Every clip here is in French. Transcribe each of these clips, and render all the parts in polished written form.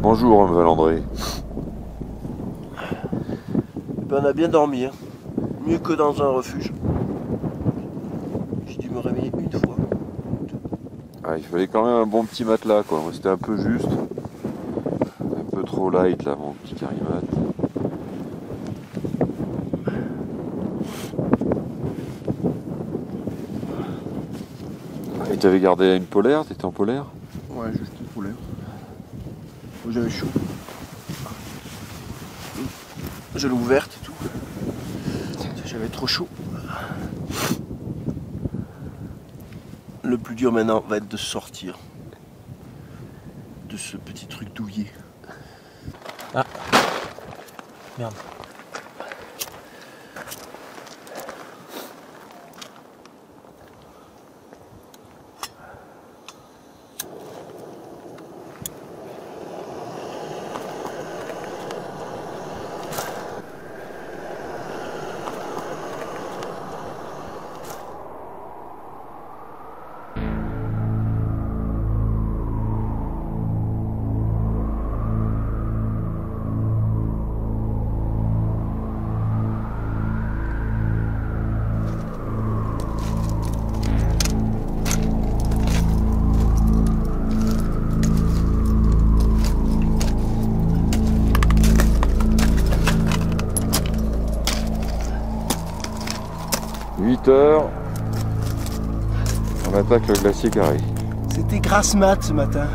Bonjour, Valandré. Ben, on a bien dormi, hein. Mieux que dans un refuge. J'ai dû me réveiller une fois. Ah, il fallait quand même un bon petit matelas, quoi. C'était un peu juste. Un peu trop light, là, mon petit carimat. Et t'avais gardé une polaire? T'étais en polaire? Ouais, juste une polaire. J'avais chaud. Je l'ai ouverte et tout. J'avais trop chaud. Le plus dur maintenant va être de sortir de ce petit truc douillé. Ah. Merde. On attaque le glacier Carré. C'était grasse mat ce matin.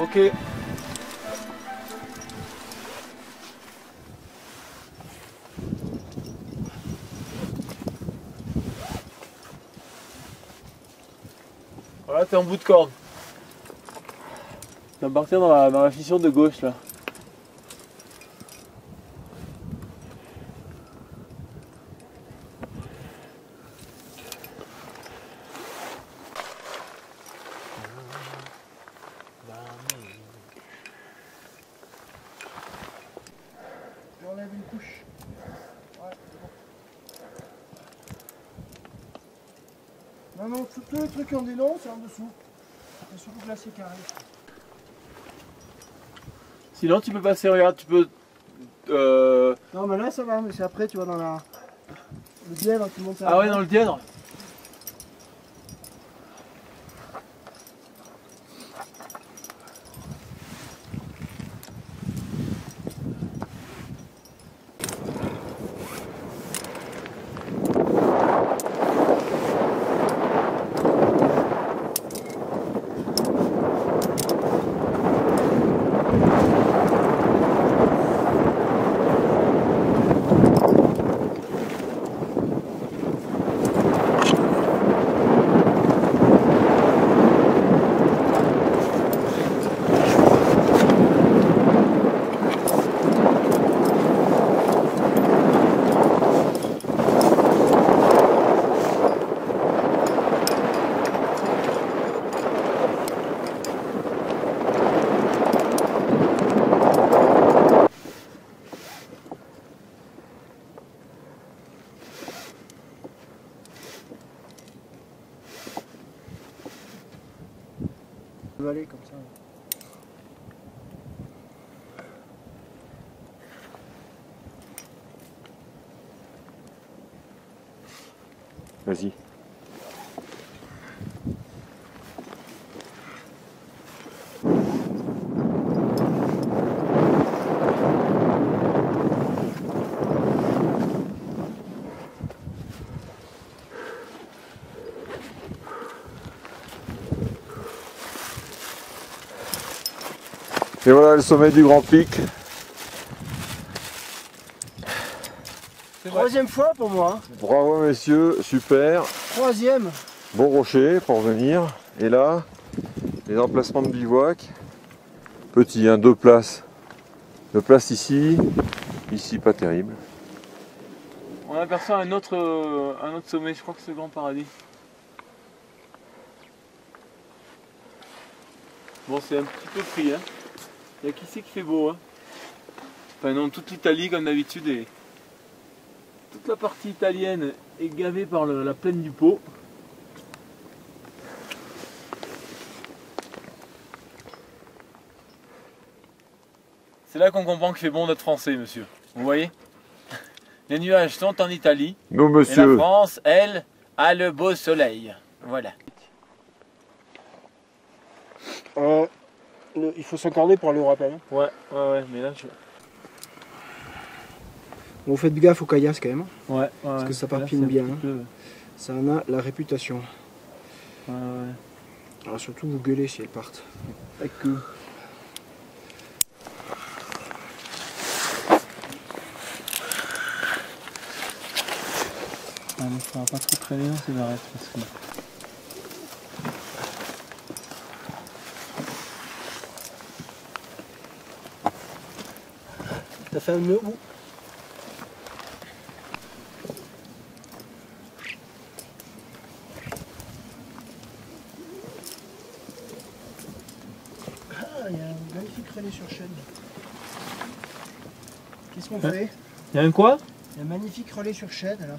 Ok. Voilà, t'es en bout de corde. Tu vas partir dans la fissure de gauche là. J'enlève une couche. Ouais, c'est bon. Non, tous les trucs en dénon, c'est en dessous. C'est surtout glacier carré. Sinon, tu peux passer, regarde, tu peux. Non, mais là ça va, mais c'est après, tu vois, dans la. Le dièdre, tu montes à. Ah ouais, dans le dièdre. Aller comme ça. Vas-y. Et voilà le sommet du Grand Pic. Troisième fois pour moi. Bravo messieurs, super. Troisième. Bon rocher pour venir. Et là, les emplacements de bivouac. Petit, hein, deux places. Deux places ici, ici pas terrible. On aperçoit un autre sommet, je crois que c'est le Grand Paradis. Bon, c'est un petit peu pris, hein. Il n'y a qu'ici qui fait beau, hein. Enfin non, toute l'Italie comme d'habitude et toute la partie italienne est gavée par la plaine du Pô. C'est là qu'on comprend qu'il fait bon d'être français, monsieur. Vous voyez? Les nuages sont en Italie. Nous, monsieur. Et la France, elle, a le beau soleil. Voilà. Il faut s'encorner pour aller au rappel. Hein. Ouais, mais là, Bon, faites gaffe au caillasse quand même. Ouais. Parce que ça parpille bien. Hein. Ça en a la réputation. Ouais. Alors surtout, vous gueulez si elles partent. D'accord. Il ne faudra pas trop traîner dans ces barrettes parce que... T'as fait un nœud au bout ? Ah, il y a un magnifique relais sur chaîne. Qu'est-ce qu'on fait ? Il y a un quoi ? Il y a un magnifique relais sur chaîne là.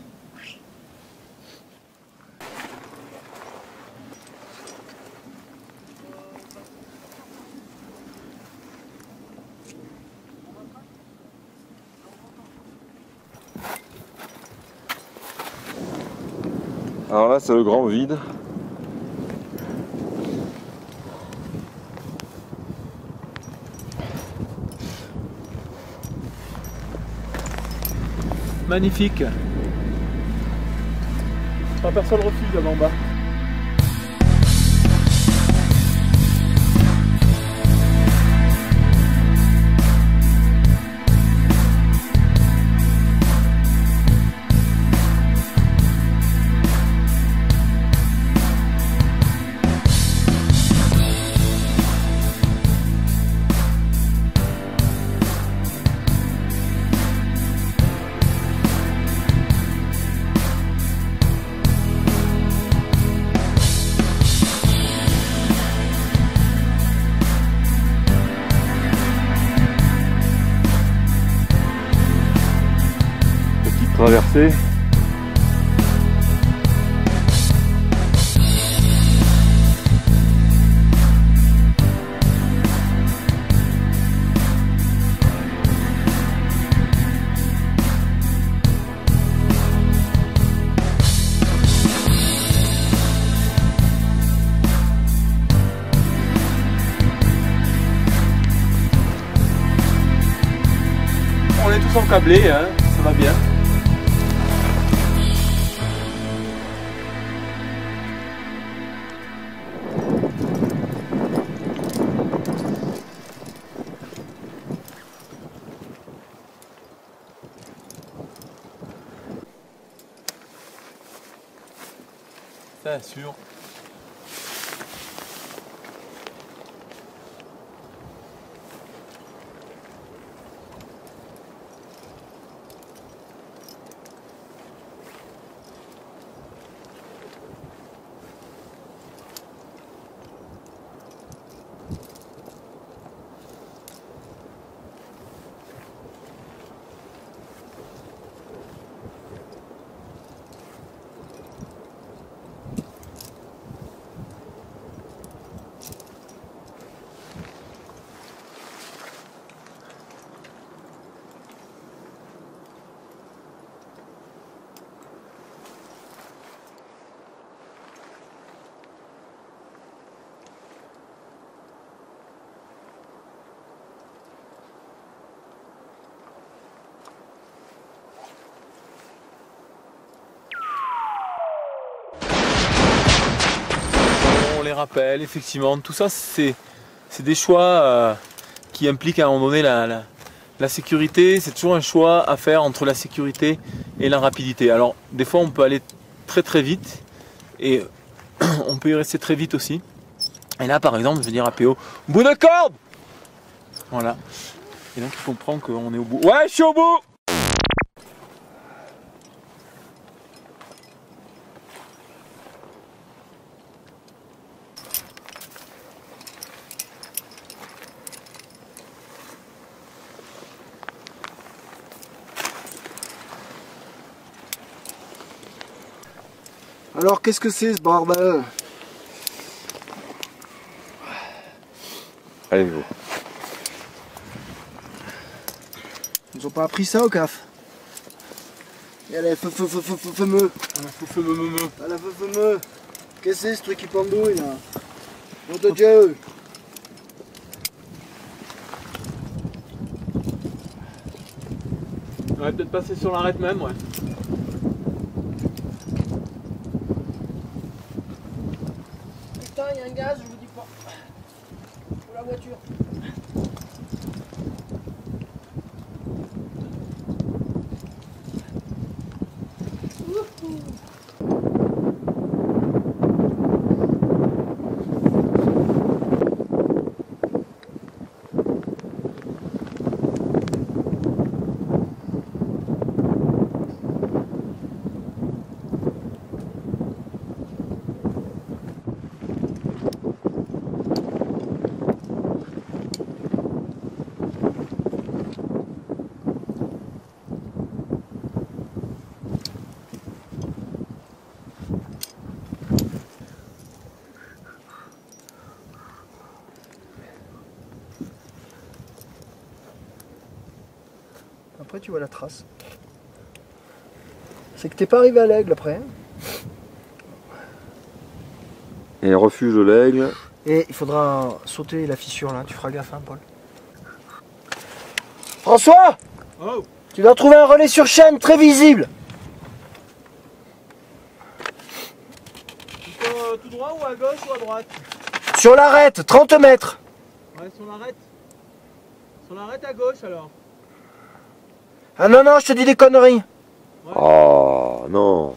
Alors là, c'est le grand vide. Magnifique. Enfin, personne refuse là en bas. Traversée. On est tous encablés, hein, ça va bien. Ça assure. Rappels, effectivement, tout ça c'est des choix qui implique à un moment donné la sécurité. C'est toujours un choix à faire entre la sécurité et la rapidité. Alors des fois on peut aller très très vite et on peut y rester très vite aussi. Et là par exemple je vais dire à Pô, bout de corde. Voilà. Et donc il comprend qu'on est au bout. Ouais, je suis au bout. Alors qu'est-ce que c'est ce barbelin? Allez go. Ils ont pas appris ça au CAF. Et allez, feu, feu, feu, qu'est-ce que c'est ce truc qui pendouille là? Nom de Dieu. On va peut-être passer sur l'arête même, ouais. Gaz, je vous dis pas. Pour la voiture. Après tu vois la trace. C'est que t'es pas arrivé à l'aigle après. Et refuge de l'aigle. Et il faudra sauter la fissure là, tu feras gaffe hein, Paul. François, oh. Tu dois trouver un relais sur chaîne très visible. Tout droit ou à gauche ou à droite? Sur l'arête, 30 mètres. Ouais, sur l'arête. Sur l'arête à gauche alors. Ah non, non, je te dis des conneries. Ouais. Oh non.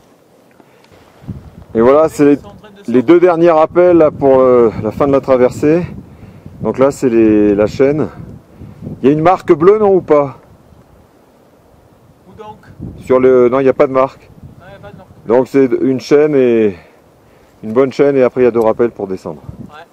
Et voilà, c'est les deux derniers rappels là, pour la fin de la traversée. Donc là, c'est la chaîne. Il y a une marque bleue, non, ou pas? Où donc? Sur le... Non, il n'y a pas de marque. Ah, y a pas de marque. Donc c'est une chaîne et... Une bonne chaîne et après il y a deux rappels pour descendre. Ouais.